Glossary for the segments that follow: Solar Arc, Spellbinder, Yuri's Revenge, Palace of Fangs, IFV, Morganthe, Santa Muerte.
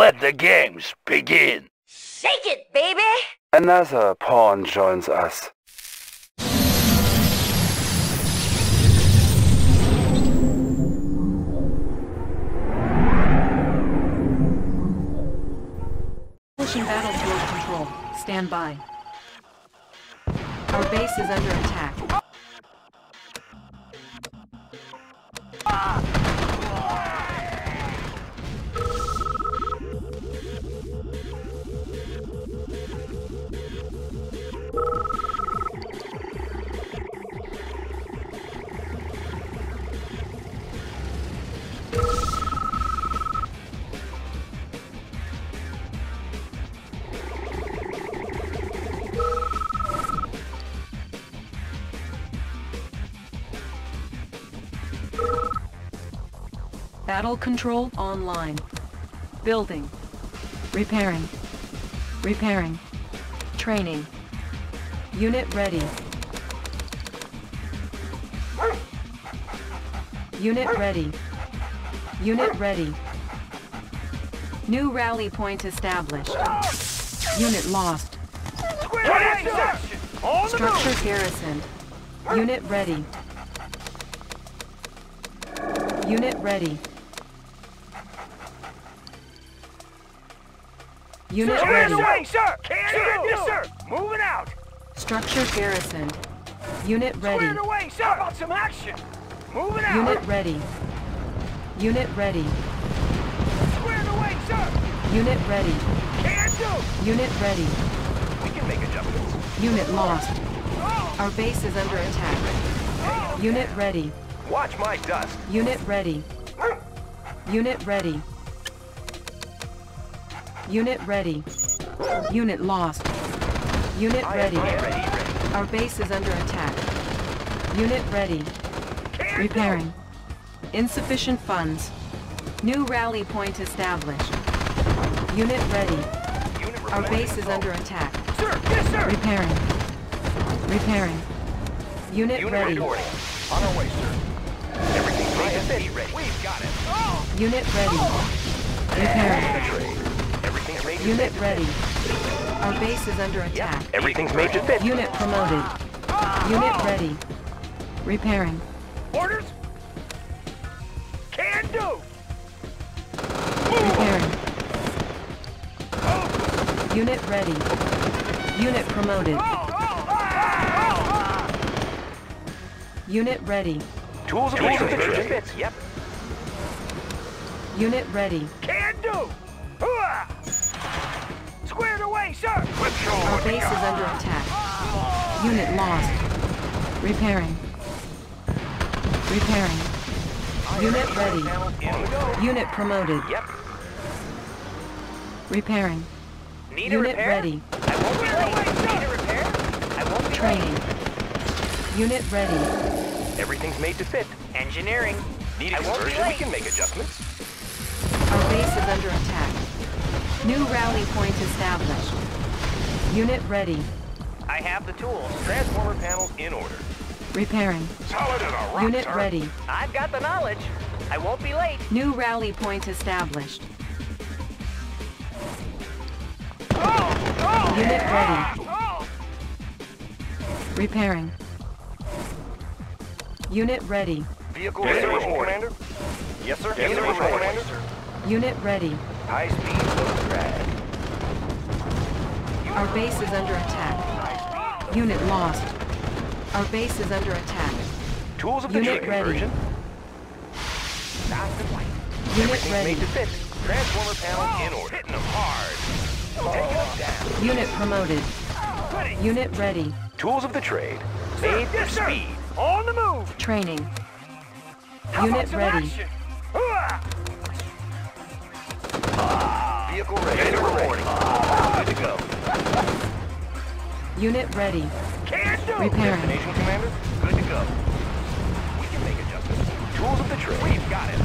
Let the games begin! Shake it, baby! Another pawn joins us. Pushing battle towards control. Stand by. Our base is under attack. Battle control online. Building. Repairing. Repairing. Training. Unit ready. Unit ready. Unit ready. New rally point established. Unit lost. Structure garrisoned. Unit ready. Unit ready. Unit ready. Away, sir. Sir. Yes, sir. Moving out. Structure garrisoned. Unit ready. Squared away, sir. How about some action? Moving out. Unit ready. Unit ready. Squared away, sir. Unit ready. Can do. Unit ready. We can make a jump. Unit lost. Oh. Our base is under attack. Oh, okay. Unit ready. Watch my dust. Unit ready. Unit ready. Unit ready. Unit lost. Unit ready. Our base is under attack. Unit ready. Repairing. Insufficient funds. New rally point established. Unit ready. Our base is under attack. Sir, yes, sir. Repairing. Repairing. Unit ready. On our way, sir. Everything's ready. We've got it. Oh. Unit ready. Repairing. Everything's made to fit. Unit ready. Our base is under attack. Yep. Everything's made to fit. Unit promoted. Unit ready. Repairing. Orders? Can do! Repairing. Oh. Unit ready. Unit promoted. Unit ready. Tools and fits. Yep. Unit ready. Can do. Squared away, sir. Our base is under attack. Unit lost. Repairing. Repairing. Unit ready. Unit promoted. Yep. Repairing. Need a repair? Unit ready. I won't be late. Need a repair? I won't be late. Training. Unit ready. Everything's made to fit. Engineering. Need a conversion. We can make adjustments. Our base is under attack. New rally point established. Unit ready. I have the tools. Transformer panels in order. Repairing. Solid and a rock. Unit ready. I've got the knowledge. I won't be late. New rally point established. Oh! Unit ready. Oh! Repairing. Unit ready. Vehicle ready, Commander. Yes, sir. Yes, Commander. Unit ready. High speed low drag. Our base is under attack. Unit lost. Our base is under attack. Tools of the unit ready. Unit ready. Transformer panel in order. Hitting them hard. Unit promoted. Unit ready. Tools of the trade. Made for speed. On the move! Training. Unit ready. Vehicle ready. Good to go. Unit ready. Can't do. Repairing. Destination, Commander. Good to go. We can make adjustments. Tools of the trade. We've got it.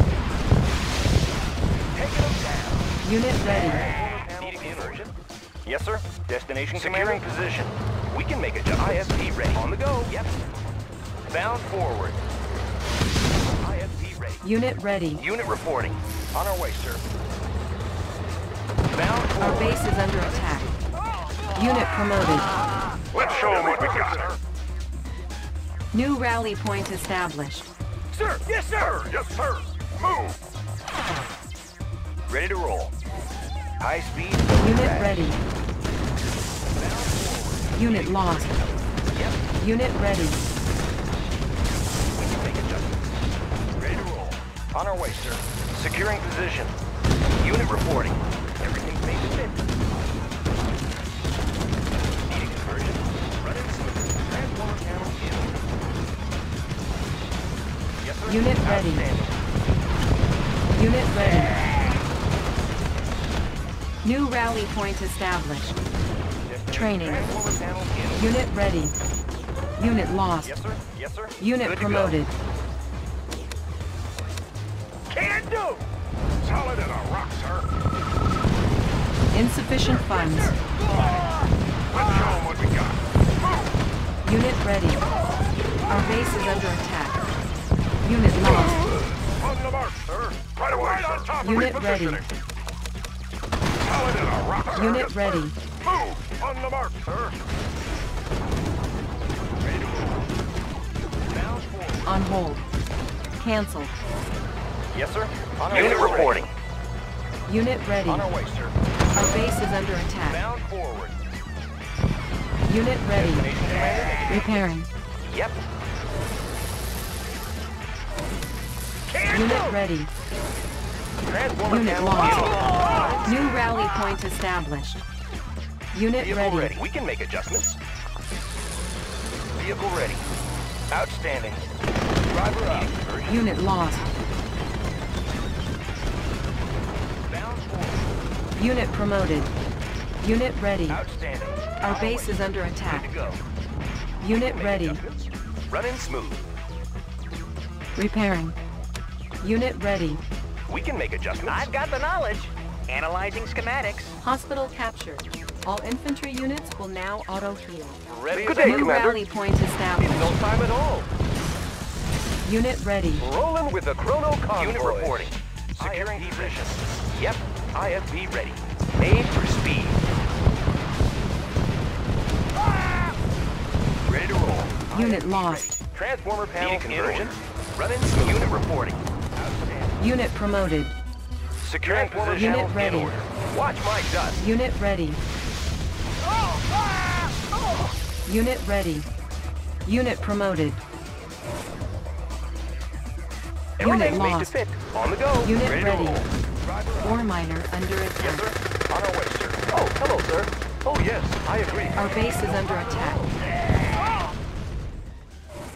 Taking them down. Unit ready. Needing inversion. Yes, sir. Destination, Commander. Securing position. We can make adjustments. ISP ready. On the go. Yep. Bound forward. IFP ready. Unit ready. Unit reporting. On our way, sir. base is under attack. Unit promoted. Let's show them what we got. New rally point established. Sir! Yes, sir! Yes, sir! Move! Ready to roll. High speed. Unit ready. Unit lost. Yep. Unit ready. Ready to roll. On our way, sir. Securing position. Unit reporting. Everything's made to fit. Needing conversion. Run in smooth. Transformer channel in. Yes, sir. Unit ready. Unit ready. New rally point established. Training. Unit ready. Unit lost. Yes, sir. Yes, sir. Unit promoted. Can do! Solid as a rock, sir. Insufficient funds. Let's show them what we got. Move. Unit ready. Our base is under attack. Unit lost. On the march, sir. Right away, right on top. Unit ready. Solid as a rock, sir. Unit ready. Move. On the march, sir. Ready to move. Bound forward. On hold. Cancelled. Yes, sir. Unit reporting. Unit ready. On our way, sir. Our base is under attack. Bound forward. Unit ready. Repairing. Yep. Unit ready. Unit lost. New rally point established. Unit ready. We can make adjustments. Vehicle ready. Outstanding. Driver up. Unit lost. Unit promoted. Unit ready. Outstanding. Our base is under attack. Unit ready. Running smooth. Repairing. Unit ready. We can make adjustments. I've got the knowledge. Analyzing schematics. Hospital captured. All infantry units will now auto-heal. Good day, Commander. New rally point established. No time at all. Unit ready. Rolling with the chrono convoy. Unit reporting. Securing position. Yep. IFV ready. Aim for speed. Ready to roll. Unit lost. Ready. Transformer panel conversion. Running to unit reporting. Unit promoted. Securing position. Unit ready. Watch my dust. Unit ready. Unit ready. Unit promoted. Unit lost. Made to fit. On the go. Unit ready. Ore miner under attack. Yes, sir. On our way, sir. Oh, hello, sir. Oh, yes, I agree. Our base is under attack.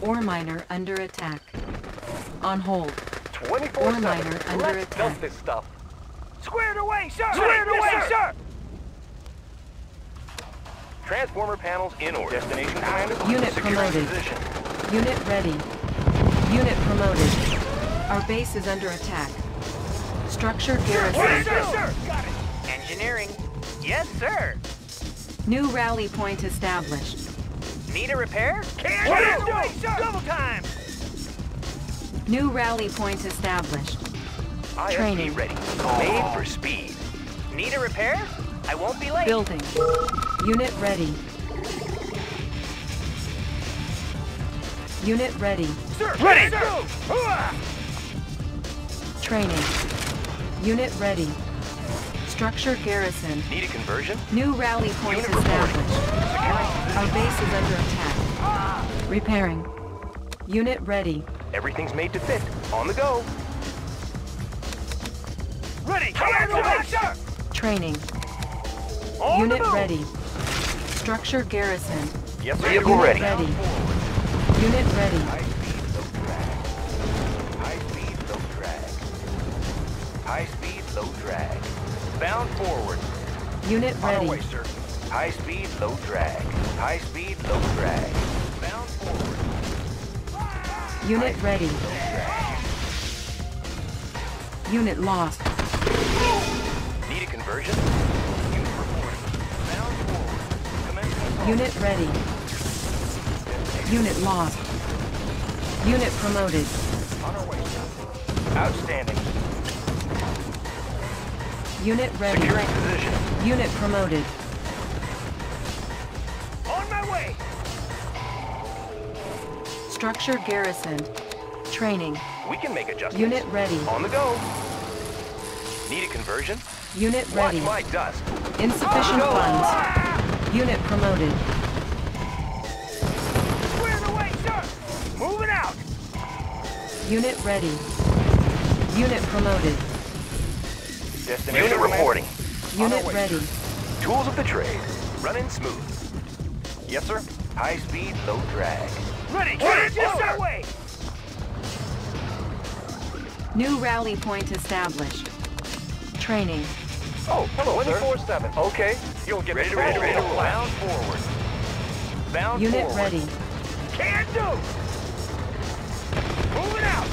Ore miner under attack. On hold. 24 Ore miner under attack. Let's this stuff. Squared away, sir. Squared away, sir. Transformer panels in order. Destination commander. Unit promoted. Unit ready. Unit promoted. Our base is under attack. Structure garrison. Yes, sir. Got it. Engineering. Yes, sir. New rally point established. Need a repair? Can't do it, sir. Double time. New rally point established. Training ready. Made for speed. Need a repair? I won't be late. Building. Unit ready. Unit ready. Sir, ready. Sir. Training. Unit ready. Structure garrison. Need a conversion? New rally point established. Our base is under attack. Repairing. Unit ready. Everything's made to fit. On the go. Ready! Training. Unit ready. Structure garrison. Yes, sir. Vehicle ready. Unit ready. High speed, low drag. Bound forward. Unit ready. On our way, sir. High speed, low drag. High speed, low drag. Bound forward. Unit ready. Unit lost. Need a conversion? Unit reporting. Bound forward. Unit ready. Unit lost. Unit promoted. On our way, sir. Outstanding. Unit ready. Securing position. Unit promoted. On my way! Structure garrisoned. Training. We can make adjustments. Unit ready. On the go. Need a conversion? Unit ready. Watch my dust. Insufficient funds. Ah! Unit promoted. Squared away, sir! Moving out! Unit ready. Unit promoted. Destination unit reporting. Unit ready. Sir. Tools of the trade. Running smooth. Yes, sir. High speed, low drag. Ready! Get it away! New rally point established. Training. Oh, hello, 24/7. Okay. You'll get ready, ready to roll. Bound forward. Bound unit forward. Ready. Can do! Moving out!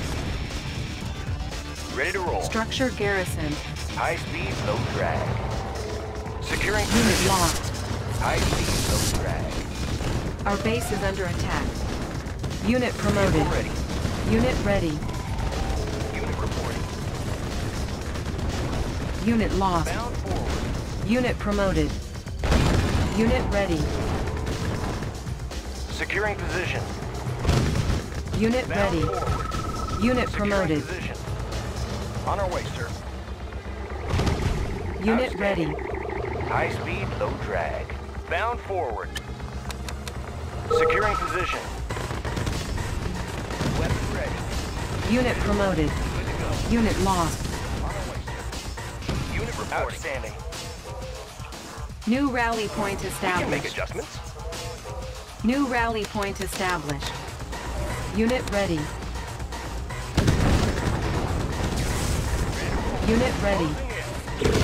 Ready to roll. Structure garrison. High speed, low drag. Securing unit locked. High speed, low drag. Our base is under attack. Unit promoted. Unit ready. Unit ready. Unit reporting. Unit lost. Bound forward. Unit promoted. Unit ready. Securing position. Unit bound ready. Forward. Unit securing promoted. Position. On our way, sir. Unit ready. High speed, low drag. Bound forward. Securing position. Weapon ready. Unit promoted. Unit lost. On our way, sir. Unit reporting. Outstanding. New rally point established. We can make adjustments. New rally point established. Unit ready. Unit ready.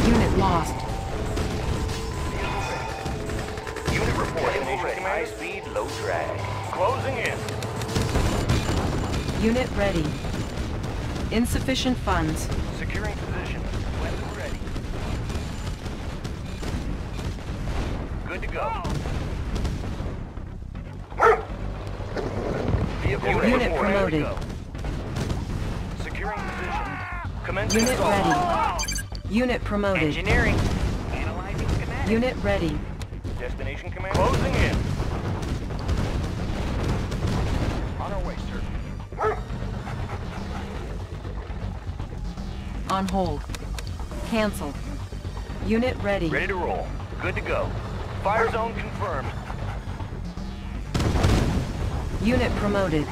Unit lost. Unit reporting. High speed, low drag. Closing in. Unit ready. Insufficient funds. Securing position. Weapon ready. Good to go. Unit promoted. Securing position. Commencing. Unit ready. Unit promoted. Engineering. Analyzing schematics. Unit ready. Destination command. Closing in. On our way, sir. On hold. Cancelled. Unit ready. Ready to roll. Good to go. Fire zone confirmed. Unit promoted.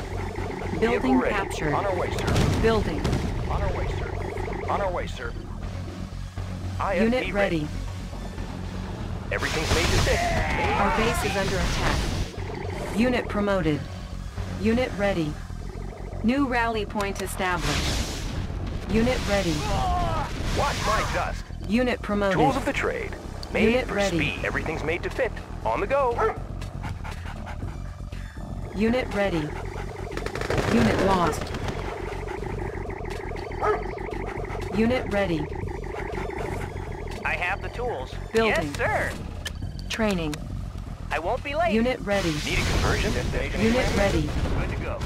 Building captured. On our way, sir. Building. On our way, sir. On our way, sir. IFD unit ready. Everything's made to stick. Our base is under attack. Unit promoted. Unit ready. New rally point established. Unit ready. Watch my dust. Unit promoted. Tools of the trade. Made unit for ready. Speed. Everything's made to fit. On the go. Unit ready. Unit lost. Unit ready. I have the tools. Building. Yes, sir. Training. I won't be late. Unit ready. Need a conversion? Unit ready. Good to go.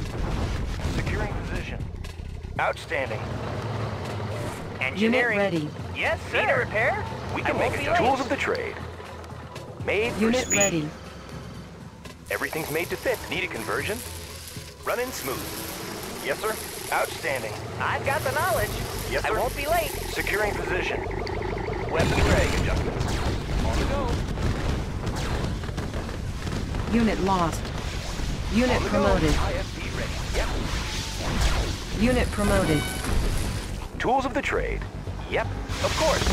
Securing position. Outstanding. Engineering. Unit ready. Yes, sir. Need a repair? We can make the tools of the trade. Made for unit speed. Ready. Everything's made to fit. Need a conversion? Running smooth. Yes, sir. Outstanding. I've got the knowledge. Yes, sir. I won't be late. Securing position. Weapon drag adjustments. On the go. Unit lost. Unit promoted. IFD ready. Yep. Unit promoted. Tools of the trade. Yep, of course.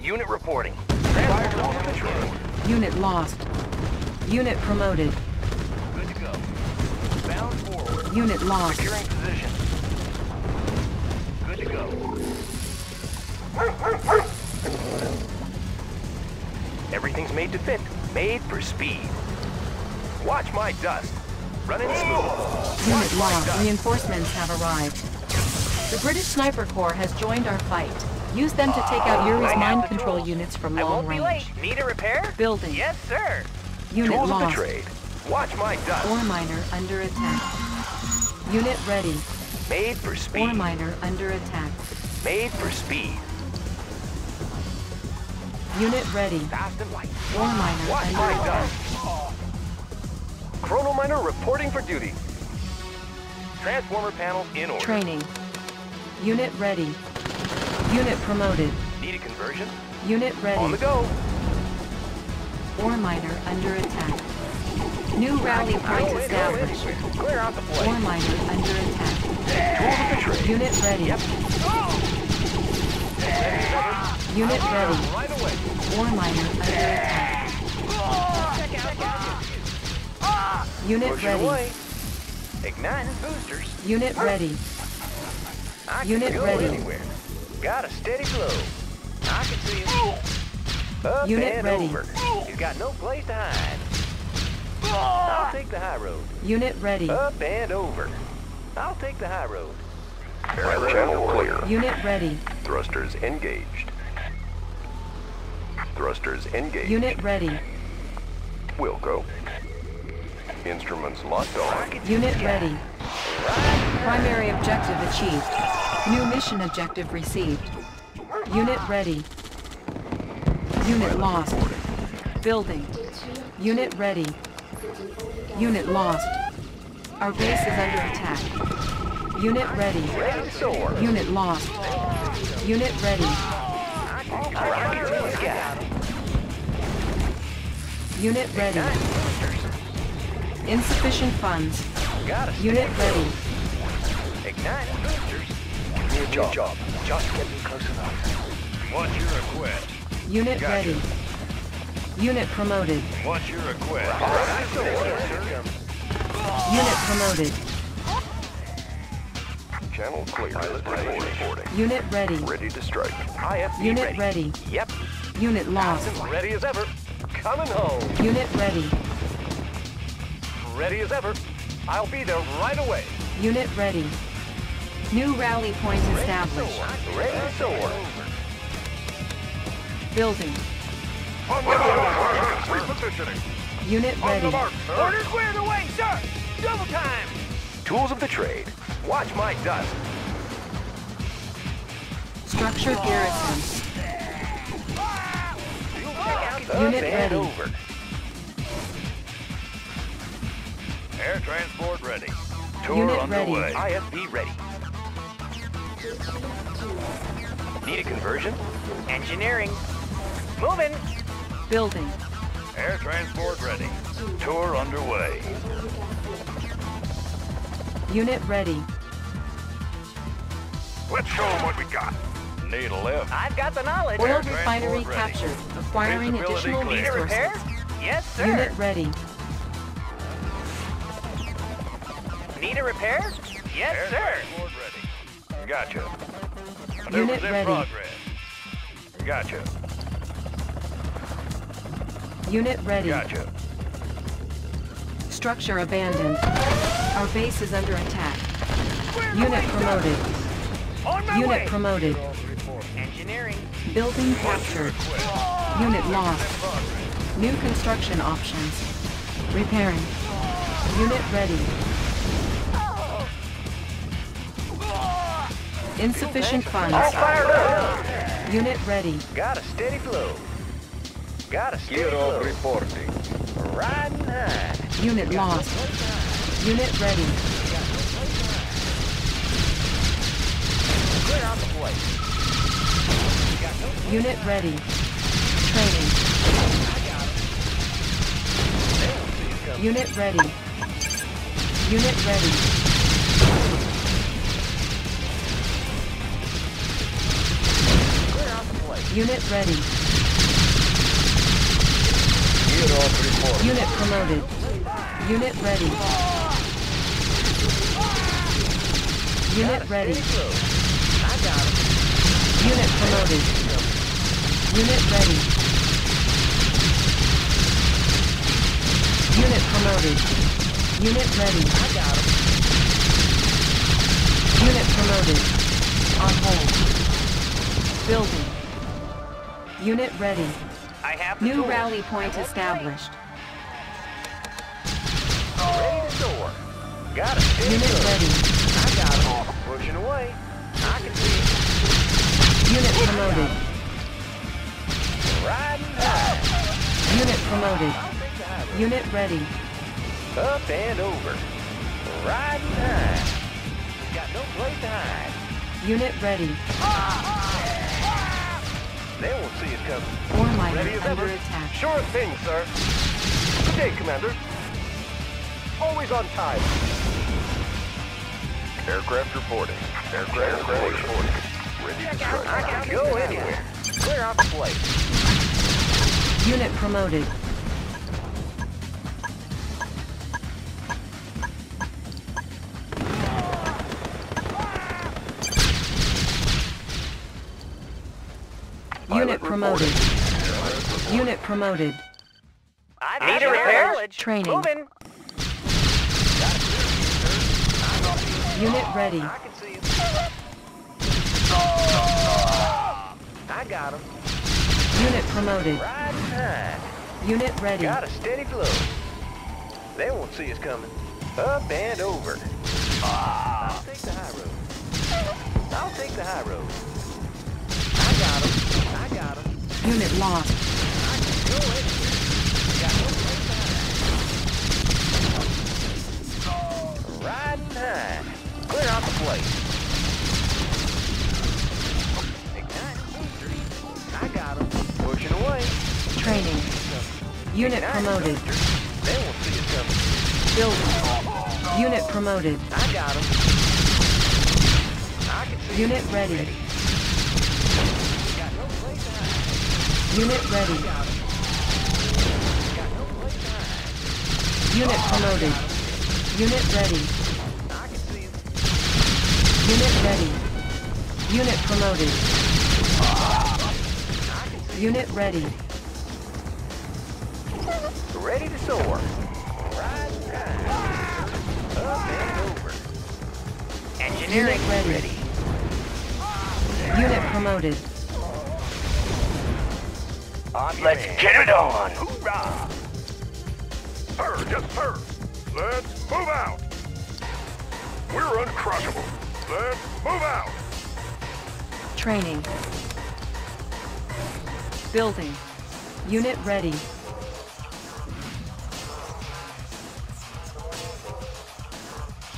Unit reporting. Tools of the trade. Unit lost. Unit promoted. Good to go. Bound forward. Unit lost. Securing position. Good to go. Everything's made to fit. Made for speed. Watch my dust. Running smooth. Unit lost. Reinforcements have arrived. The British Sniper Corps has joined our fight. Use them to take out Yuri's mind control units from long range. I won't be late. Need a repair? Building. Yes, sir. Unit lost. Tools of the trade. Watch my dust. Ore miner under attack. Unit ready. Made for speed. Ore miner under attack. Made for speed. Unit ready. Fast and light. Ore miner. Watch my dog. Chrono miner reporting for duty. Transformer panel in order. Training. Unit ready. Unit promoted. Need a conversion? Unit ready. On the go. Ore miner under attack. New rally point established. Clear out the place. Ore miner under attack. Control the trade. Unit ready. Yep. Unit ready. Right away. Ore miner under attack. Unit push ready. Away. Igniting boosters. Unit ready. I Unit go ready. Anywhere. Got a steady glow. I can see it. Up Unit and ready. Over. He's got no place to hide. I'll take the high road. Unit ready. Up and over. I'll take the high road. Air channel clear. Unit ready. Thrusters engaged. Thrusters engaged. Unit ready. We'll go. Instruments locked on. Unit ready. Primary objective achieved. New mission objective received. Unit ready. Unit lost. Building. Unit ready. Unit lost. Our base is under attack. Unit ready. Unit lost. Unit ready. Unit ready. Insufficient funds. Unit ready. Ignite boosters. Good job. Just getting close enough. What's your request? Unit ready. Unit promoted. What's your request? Unit promoted. Channel clear. Pilot reporting. Unit ready. Ready to strike. IFB Unit ready. Yep. Unit lost. Ready as ever. Coming home. Unit ready. Ready as ever. I'll be there right away. Unit ready. New rally point established. Ready to soar. Building. On the mark, sir. Repositioning. Unit ready. On the mark, sir. Orders cleared away, sir. Double time. Tools of the trade. Watch my dust. Structure garrison. Unit ready. Over. Air transport ready. Tour on the way. IFB ready. Need a conversion? Engineering. Moving. Building. Air transport ready. Tour underway. Unit ready. Let's show them what we got. Need a lift. I've got the knowledge. Oil refinery captured. Acquiring additional resources. Yes, sir. Unit ready. Need a repair? Yes, sir. Ready. Gotcha. Unit ready. Progress. Gotcha. Unit ready. Gotcha. Structure abandoned. Our base is under attack. Unit promoted. On my way. Promoted. Engineering. Building captured. Unit lost. New construction options. Repairing. Unit ready. Insufficient funds. All fired up. Unit ready. Got a steady flow. Hero reporting. Riding high. Unit lost. Unit ready. Clear out the place. Unit ready. Training. Unit ready. Unit ready. Unit ready. Unit promoted. Unit ready. Unit ready. Unit promoted. Unit ready. Unit promoted. Unit ready. Unit promoted. On hold. Building. Unit ready. I have new rally point established. Ready to soar. Got it. Unit ready. I got it all. Pushing away. I can see it. Unit promoted. Right. Unit promoted. Unit ready. Up and over. Riding high. Got no place to hide. Unit ready. They won't see it coming. Ore miner under attack. Sure thing, sir. Good day, Commander. Always on time. Aircraft reporting. Aircraft reporting. Ready to strike. I can go anywhere. Clear off the plate. Unit promoted. Unit promoted. Unit promoted. I need a repair. Training. Moving. Unit ready. I can see it. I got him. Unit promoted. Right. Unit ready. Got a steady flow. They won't see us coming. Up and over. I'll take the high road. I got him. Unit lost. I can do it. Got no place to hide. Riding high. Clear off the plate. Ignite booster. I got him. Pushing away. Training. Unit promoted. They won't see it coming. Building. Unit promoted. I got him. I can see it. Unit ready. Unit ready. Unit promoted. Unit ready. Unit ready. Unit promoted. Unit ready. Ready to soar. Up and over. Engineering ready. Unit promoted. Let's get it on! Hoorah! Sir, yes sir! Let's move out! We're uncrushable! Let's move out! Training. Building. Unit ready.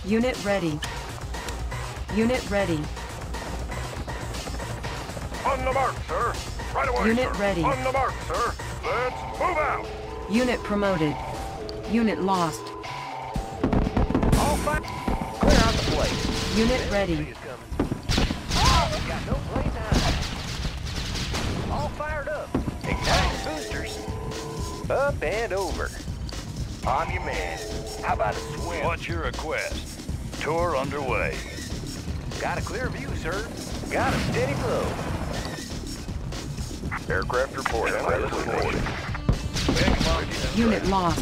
Unit ready. Unit ready. On the mark, sir! Right away, Unit ready. On the mark, sir. Let's move out. Unit promoted. Unit lost. All fine. Clear out the place. Unit ready. Oh, got no place to hide. All fired up. Ignite boosters. Up and over. On your man. How about a swim? What's your request? Tour underway. Got a clear view, sir. Got a steady flow. Aircraft report. Unit lost.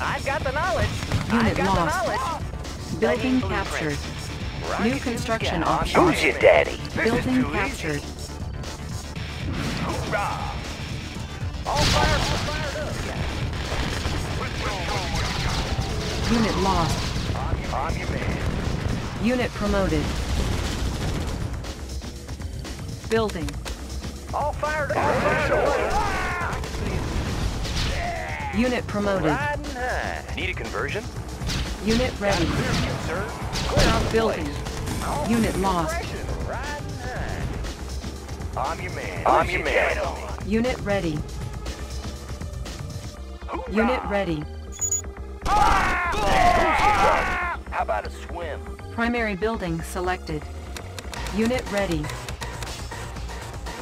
I've got the knowledge. Unit lost. Building captured. New construction option. Who's your daddy? Building captured. All fire. Unit lost. Unit promoted. Building. All fired up. Unit promoted. Need a conversion? Unit ready. Building. Unit lost. I'm your man. Unit ready. Unit ready. How about a swim? Primary building selected. Unit ready.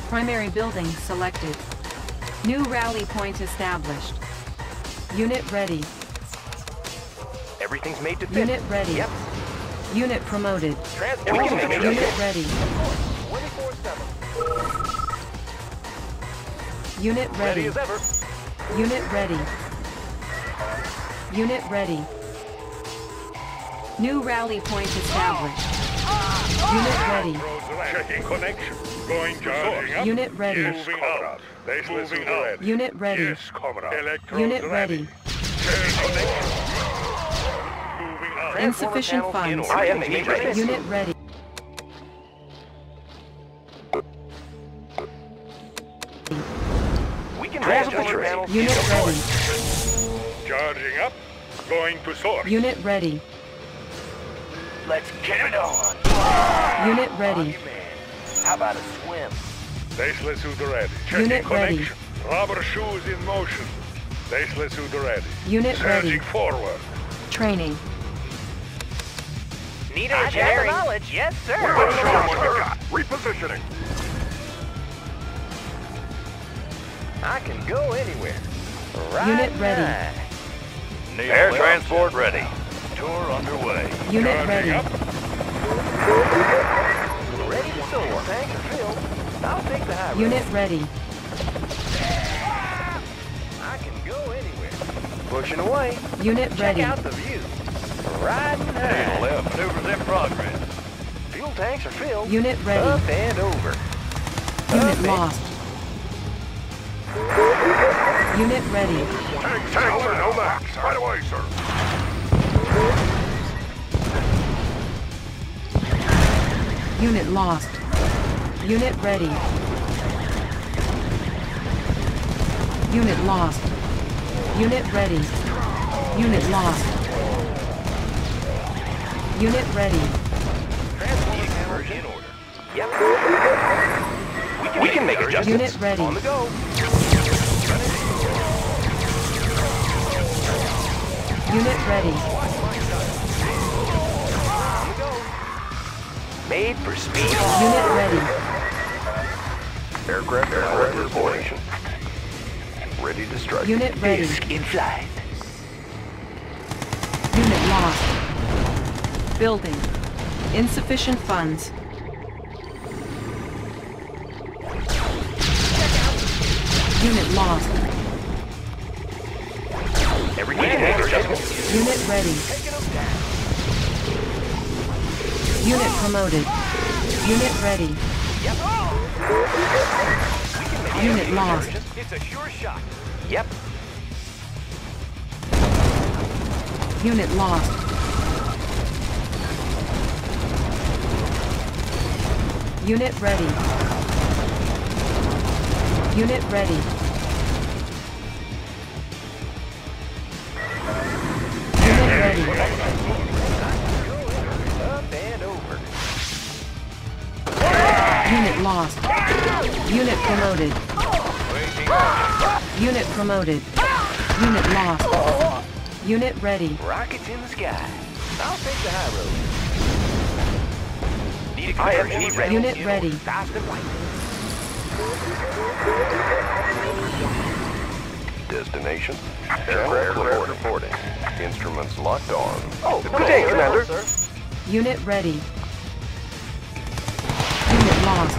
Primary building selected. New rally point established. Unit ready. Everything's made to fit. Unit ready. Yep. Unit promoted. Unit ready. Unit ready. Ready as ever. Unit ready. Unit ready. New rally point established. Unit ready. Checking connection. Going charging. Unit ready. Moving out. Moving out. Unit ready. Unit ready. Insufficient funds. Unit ready. Terminal Unit ready. Charging up. Going to source. Unit ready. Let's get it on. Unit ready. How about a swim? Baseless Hooter ready. Checking Unit connection. Ready. Rubber shoes in motion. Baseless Hooter ready. Unit Surging ready. Forward. Training. Need a Jerry. Yes, sir. We're going to show what we got. Repositioning. I can go anywhere. Right Unit ready. Need Air transport ready. Tour underway. Unit ready. Ready to soar. Tank filled. I'll take the high Unit ready. I can go anywhere. Pushing away. Unit Check ready. Check out the view. Riding high. Left maneuvers in progress. Fuel tanks are filled. Unit ready. Up and over. Unit lost. Unit ready. Tank, sir, no max. Right away, sir. Unit lost. Unit ready. Unit lost. Unit ready. Unit lost. Unit ready. Transformers in order. Yep. We can make adjustments. Unit ready. On the go. Unit ready. Made for speed. Unit ready. Aircraft reporting. Ready to strike. Unit ready. Disc in flight. Unit lost. Building. Insufficient funds. Unit lost. We can make adjustments. Unit ready. Unit promoted. Unit ready. Unit lost. It's a sure shot. Yep. Unit lost. Unit ready. Unit ready. Unit lost. Unit promoted. Unit promoted. Unit lost. Unit ready. Rockets in the sky. I'll take the high road. Need a conversion ready. Unit ready. Fast and white. Destination. Aircraft reporting. Instruments locked on. Oh, good day, Commander. Unit ready. Lost.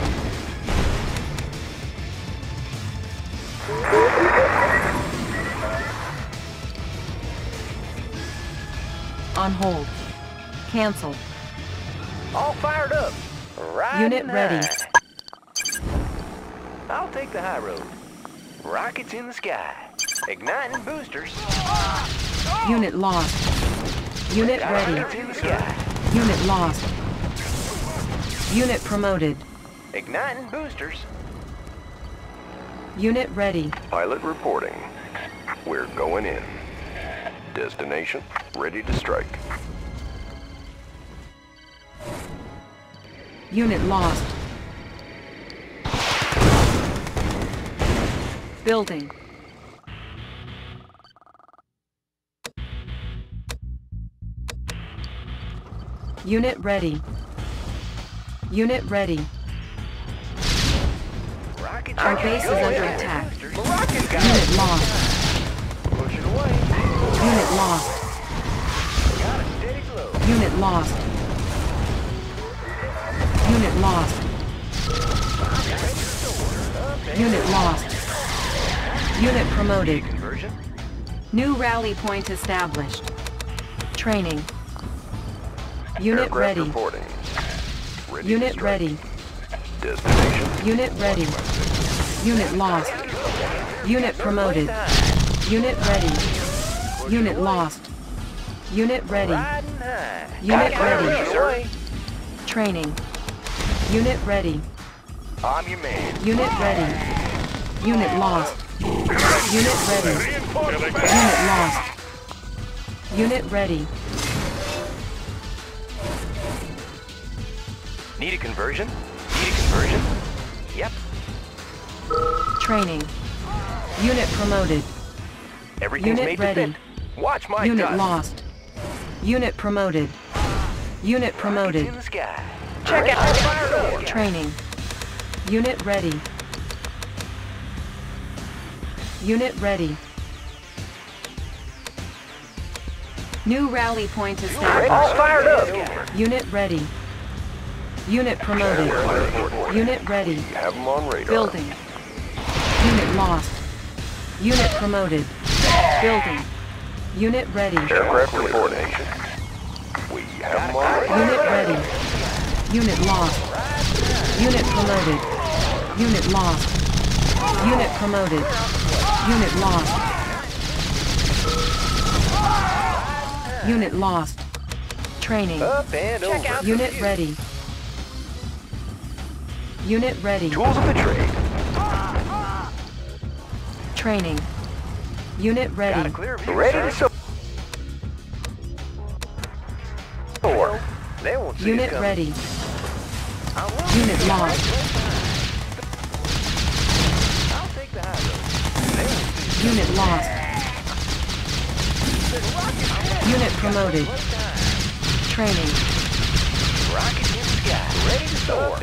On hold. Cancel. All fired up. Right Unit nine. Ready. I'll take the high road. Rockets in the sky. Igniting boosters. Unit lost. Unit ready. Rockets in the sky. Unit lost. Unit promoted. Igniting boosters. Unit ready. Pilot reporting. We're going in. Destination ready to strike. Unit lost. Building. Unit ready. Unit ready. Our base is under attack. Unit lost. Unit lost. Unit lost. Unit lost. Unit lost. Unit promoted. New rally point established. Training. Unit ready. Unit ready. Unit ready. Unit lost. Unit promoted. Unit ready. Unit lost. Unit ready. Unit ready. Training. Unit ready. I'm your man. Unit ready. Unit lost. Unit ready. Unit lost. Unit ready. Need a conversion? Need a conversion? Yep. Training. Unit promoted. Everything's made to fit. Watch my dust. Unit lost. Unit promoted. Unit promoted. Check out fire door. Training. Unit ready. Unit ready. New rally point established. All fired up. Unit ready. Unit promoted. Unit ready. Have them on radar. Building. Unit lost. Unit promoted. Building. Unit ready. Aircraft reporting. We have them on radar. Unit ready. Unit lost. Unit promoted. Unit lost. Unit promoted. Unit lost. Unit lost. Training. Unit ready. Unit ready. Tools of the trade. Training. Unit ready. Ready to soar. They won't see Unit ready. Unit lost. Unit lost. Unit promoted. Training. Rocket in the sky. Ready to soar.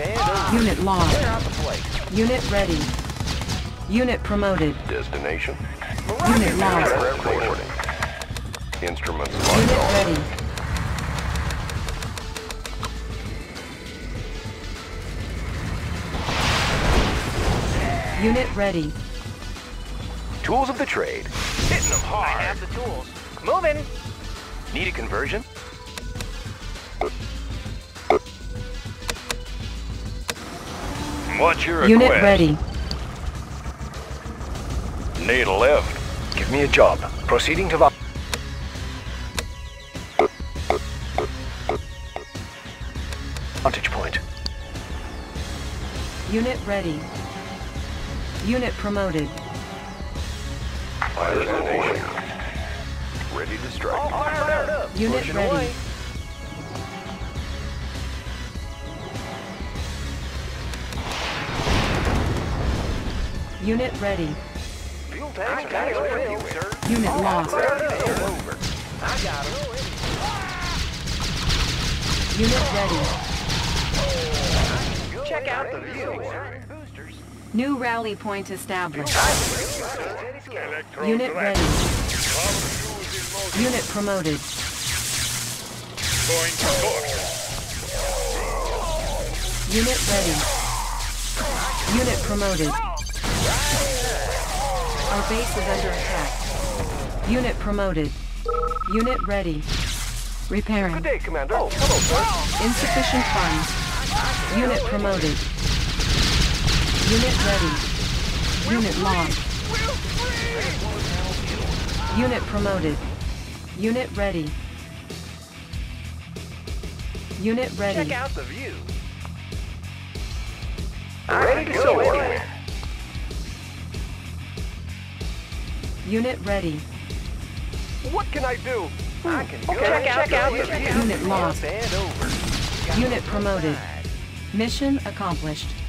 Unit lost. Unit ready. Unit promoted. Destination. Unit lost. Instruments locked on. Unit ready. Unit ready. Tools of the trade. Hitting them hard. I have the tools. Moving. Need a conversion? What's your request? Unit ready. Need a lift. Give me a job. Proceeding to the... Vantage point. Unit ready. Unit promoted. Fire station. Ready to strike. All fired up. Unit Pushing ready. Away. Unit ready. Unit lost. Unit ready. Check out the view. New rally point established. Unit ready. Unit promoted. Unit ready. Unit promoted. Our base is under attack. Unit promoted. Unit ready. Repairing. Good day, Commander. Oh, hello, sir. Insufficient funds. Unit promoted. Unit ready. Unit lost. Unit promoted. Unit ready. Unit ready. Check out the view. Ready to go anywhere. Unit ready. What can I do? I can go check out the unit lost. Unit promoted. Mission accomplished.